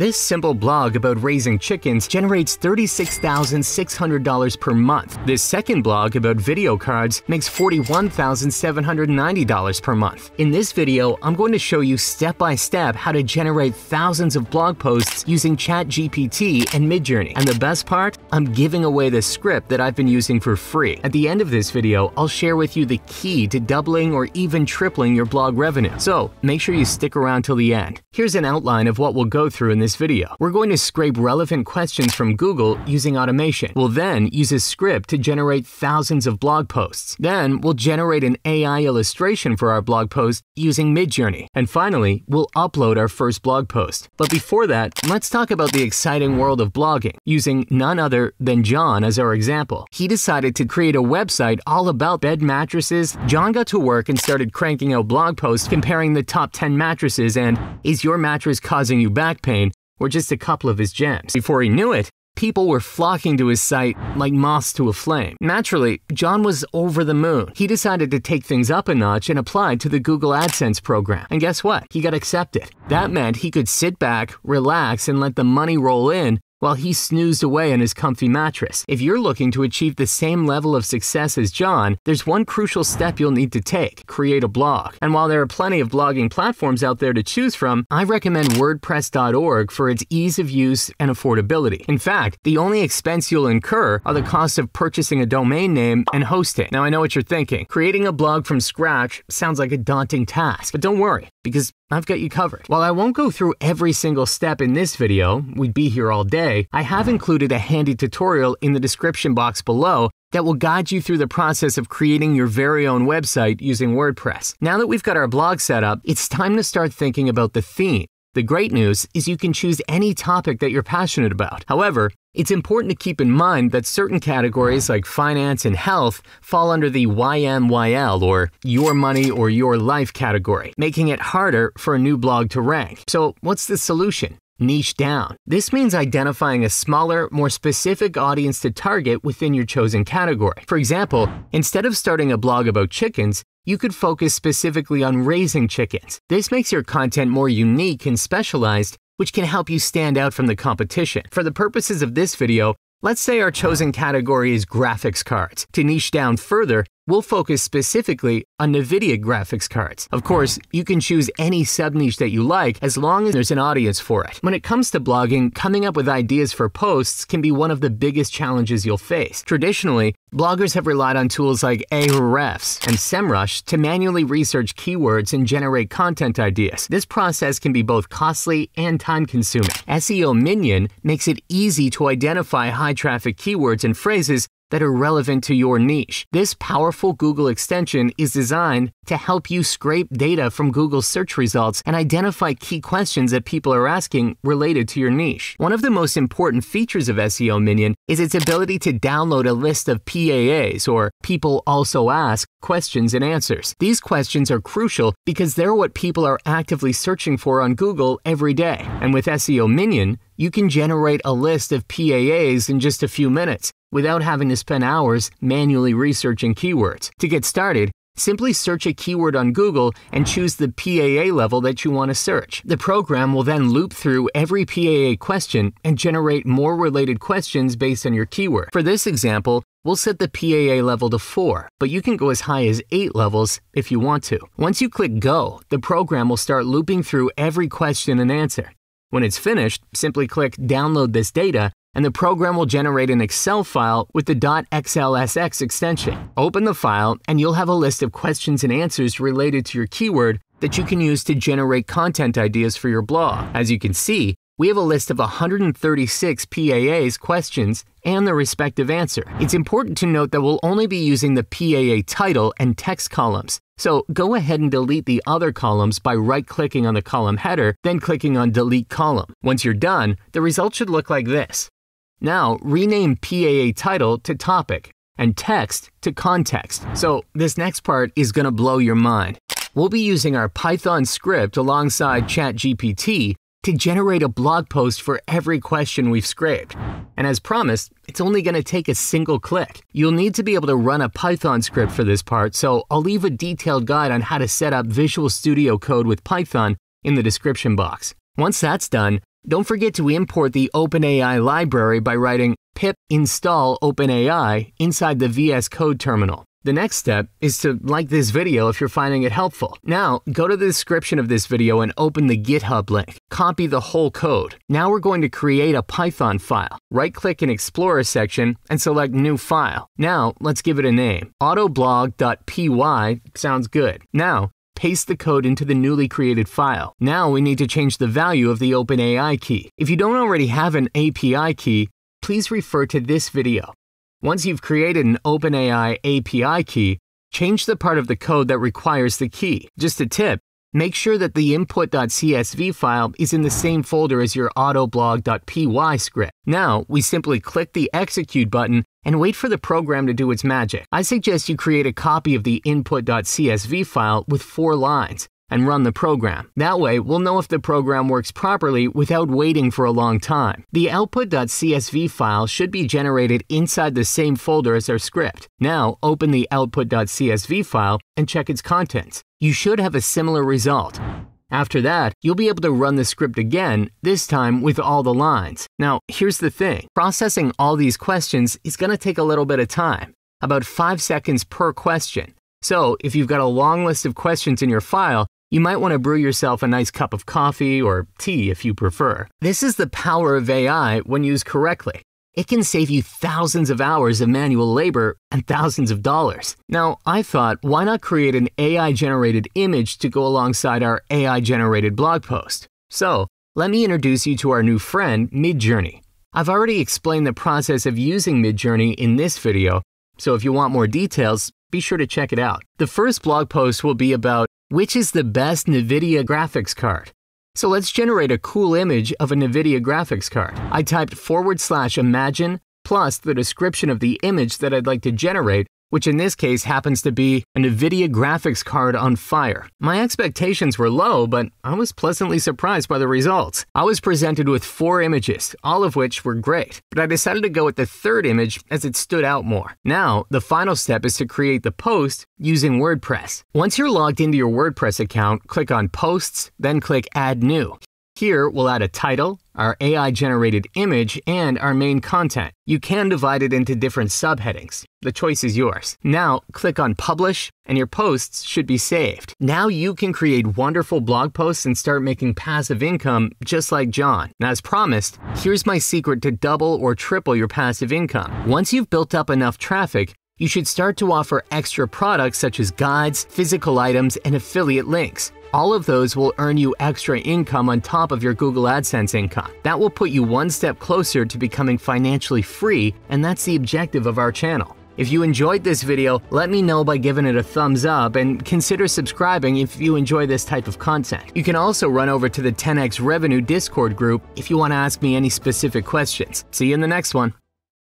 This simple blog about raising chickens generates $36,600 per month. This second blog about video cards makes $41,790 per month. In this video, I'm going to show you step-by-step how to generate thousands of blog posts using ChatGPT and Midjourney. And the best part? I'm giving away the script that I've been using for free. At the end of this video, I'll share with you the key to doubling or even tripling your blog revenue. So make sure you stick around till the end. Here's an outline of what we'll go through in this video. We're going to scrape relevant questions from Google using automation. We'll then use a script to generate thousands of blog posts. Then we'll generate an AI illustration for our blog post using Midjourney. And finally, we'll upload our first blog post. But before that, let's talk about the exciting world of blogging, using none other than John as our example. He decided to create a website all about bed mattresses. John got to work and started cranking out blog posts comparing the top 10 mattresses and is your mattress causing you back pain? Were just a couple of his gems. Before he knew it, people were flocking to his site like moths to a flame. Naturally, John was over the moon. He decided to take things up a notch and applied to the Google AdSense program. And guess what? He got accepted. That meant he could sit back, relax, and let the money roll in while he snoozed away on his comfy mattress. If you're looking to achieve the same level of success as John, there's one crucial step you'll need to take: create a blog. And while there are plenty of blogging platforms out there to choose from, I recommend WordPress.org for its ease of use and affordability. In fact, the only expense you'll incur are the cost of purchasing a domain name and hosting. Now I know what you're thinking. Creating a blog from scratch sounds like a daunting task, but don't worry, because I've got you covered. While I won't go through every single step in this video, we'd be here all day, I have included a handy tutorial in the description box below that will guide you through the process of creating your very own website using WordPress. Now that we've got our blog set up, it's time to start thinking about the theme. The great news is you can choose any topic that you're passionate about. However, it's important to keep in mind that certain categories like finance and health fall under the YMYL or your money or your life category, making it harder for a new blog to rank. So what's the solution? Niche down. This means identifying a smaller, more specific audience to target within your chosen category. For example, instead of starting a blog about chickens, you could focus specifically on raising chickens. This makes your content more unique and specialized, which can help you stand out from the competition. For the purposes of this video, let's say our chosen category is graphics cards. To niche down further, we'll focus specifically on NVIDIA graphics cards. Of course, you can choose any sub-niche that you like as long as there's an audience for it. When it comes to blogging, coming up with ideas for posts can be one of the biggest challenges you'll face. Traditionally, bloggers have relied on tools like Ahrefs and SEMrush to manually research keywords and generate content ideas. This process can be both costly and time-consuming. SEO Minion makes it easy to identify high-traffic keywords and phrases that are relevant to your niche. This powerful Google extension is designed to help you scrape data from Google's search results and identify key questions that people are asking related to your niche. One of the most important features of SEO Minion is its ability to download a list of PAAs, or people also ask questions and answers. These questions are crucial because they're what people are actively searching for on Google every day. And with SEO Minion, you can generate a list of PAAs in just a few minutes without having to spend hours manually researching keywords. To get started, simply search a keyword on Google and choose the PAA level that you want to search. The program will then loop through every PAA question and generate more related questions based on your keyword. For this example, we'll set the PAA level to 4, but you can go as high as 8 levels if you want to. Once you click Go, the program will start looping through every question and answer. When it's finished, simply click Download this data, and the program will generate an Excel file with the .xlsx extension. Open the file, and you'll have a list of questions and answers related to your keyword that you can use to generate content ideas for your blog. As you can see, we have a list of 136 PAAs, questions, and their respective answer. It's important to note that we'll only be using the PAA title and text columns, so go ahead and delete the other columns by right-clicking on the column header, then clicking on Delete Column. Once you're done, the result should look like this. Now, rename PAA title to topic and text to context. So this next part is going to blow your mind. We'll be using our Python script alongside ChatGPT to generate a blog post for every question we've scraped. And as promised, it's only going to take a single click. You'll need to be able to run a Python script for this part, so I'll leave a detailed guide on how to set up Visual Studio Code with Python in the description box. Once that's done, Don't forget to import the OpenAI library by writing pip install OpenAI inside the VS Code terminal. The next step is to like this video if you're finding it helpful. Now, go to the description of this video and open the GitHub link. Copy the whole code. Now we're going to create a Python file. Right-click in Explorer section and select New File. Now, let's give it a name. Autoblog.py sounds good. Now, paste the code into the newly created file. Now we need to change the value of the OpenAI key. If you don't already have an API key, please refer to this video. Once you've created an OpenAI API key, change the part of the code that requires the key. Just a tip, make sure that the input.csv file is in the same folder as your autoblog.py script. Now, we simply click the execute button and wait for the program to do its magic. I suggest you create a copy of the input.csv file with 4 lines and run the program. That way, we'll know if the program works properly without waiting for a long time. The output.csv file should be generated inside the same folder as our script. Now, open the output.csv file and check its contents. You should have a similar result. After that, you'll be able to run the script again, this time with all the lines. Now, here's the thing. Processing all these questions is going to take a little bit of time, about 5 seconds per question. So, if you've got a long list of questions in your file, you might want to brew yourself a nice cup of coffee or tea if you prefer. This is the power of AI when used correctly. It can save you thousands of hours of manual labor and thousands of dollars. Now, I thought, why not create an AI-generated image to go alongside our AI-generated blog post? So, let me introduce you to our new friend, Midjourney. I've already explained the process of using Midjourney in this video, so if you want more details, be sure to check it out. The first blog post will be about which is the best NVIDIA graphics card. So let's generate a cool image of a NVIDIA graphics card. I typed /imagine plus the description of the image that I'd like to generate, which in this case happens to be a NVIDIA graphics card on fire. My expectations were low, but I was pleasantly surprised by the results. I was presented with 4 images, all of which were great, but I decided to go with the third image as it stood out more. Now, the final step is to create the post using WordPress. Once you're logged into your WordPress account, click on Posts, then click Add New. Here, we'll add a title, our AI-generated image, and our main content. You can divide it into different subheadings. The choice is yours. Now, click on Publish, and your posts should be saved. Now you can create wonderful blog posts and start making passive income just like John. And as promised, here's my secret to double or triple your passive income. Once you've built up enough traffic, you should start to offer extra products such as guides, physical items, and affiliate links. All of those will earn you extra income on top of your Google AdSense income. That will put you one step closer to becoming financially free, and that's the objective of our channel. If you enjoyed this video, let me know by giving it a thumbs up and consider subscribing if you enjoy this type of content. You can also run over to the 10x Revenue Discord group if you want to ask me any specific questions. See you in the next one.